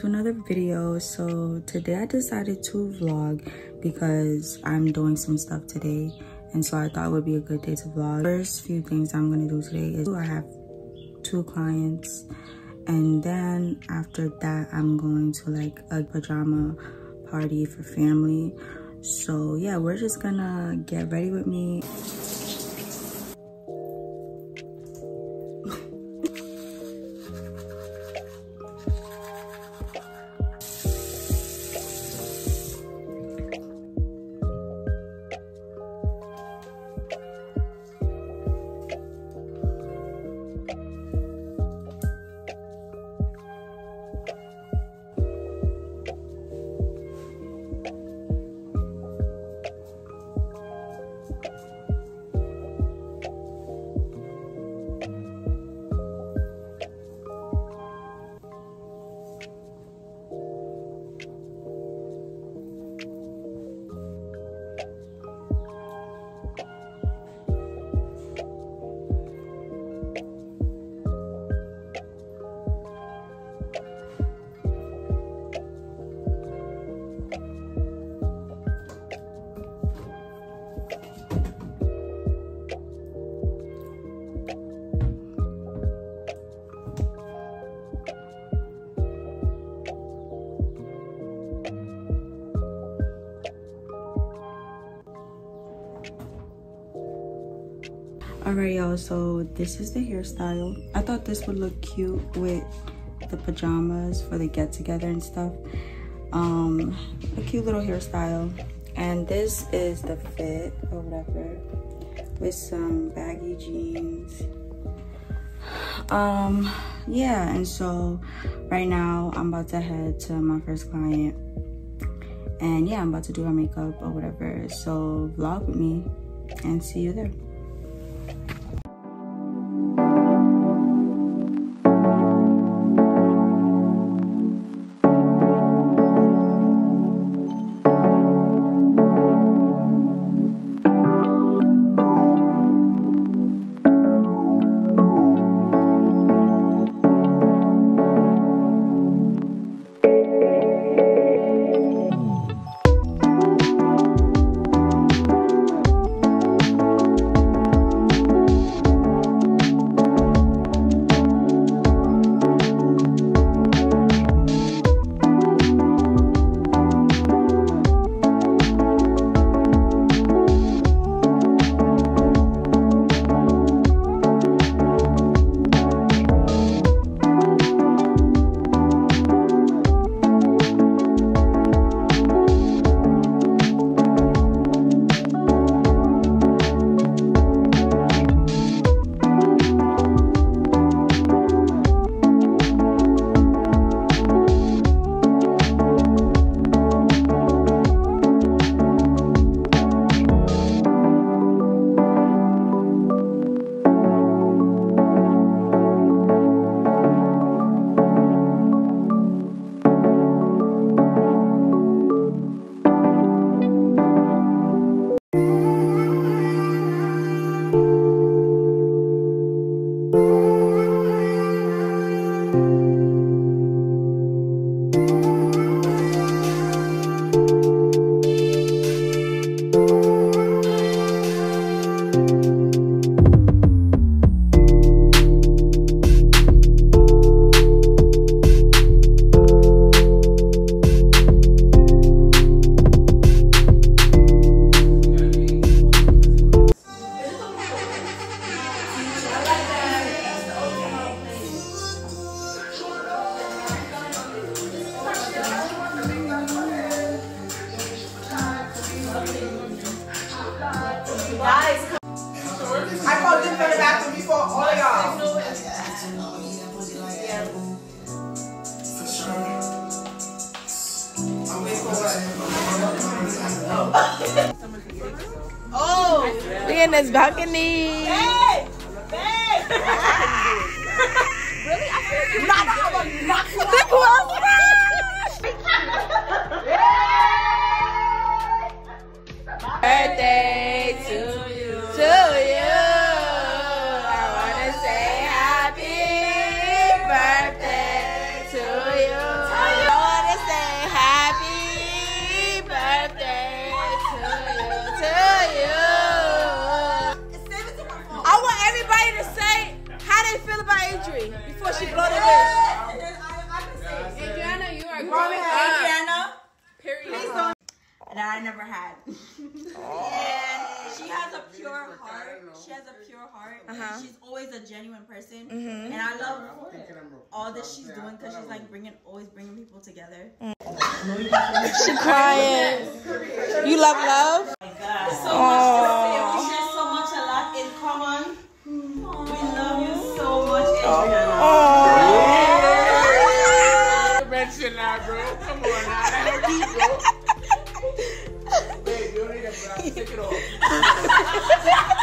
to another video. So today I decided to vlog because I'm doing some stuff today, and so I thought it would be a good day to vlog. First few things I'm gonna do today is I have two clients, and then after that I'm going to like a pajama party for family. So yeah, we're just gonna get ready with me. Alright y'all, so this is the hairstyle. I thought this would look cute with the pajamas for the get together and stuff. A cute little hairstyle. And this is the fit or whatever, with some baggy jeans. Yeah, and so right now I'm about to head to my first client. And yeah, I'm about to do her makeup or whatever. So vlog with me and see you there. Oh, we in this balcony. Hey, hey. Really? I feel like not how you knock it off. Birthday to you. I wanna say happy birthday to you. that I never had. And she has a pure heart. She has a pure heart. She's always a genuine person. And I love all that she's doing because she's like always bringing people together. She crying. You love love? Oh my God. So much to say. We share so much in common. We love you so much, Adriana. Oh. Mention that, bro. Come on, I don't need, bro. Wait, you don't need that, bro. Take it off.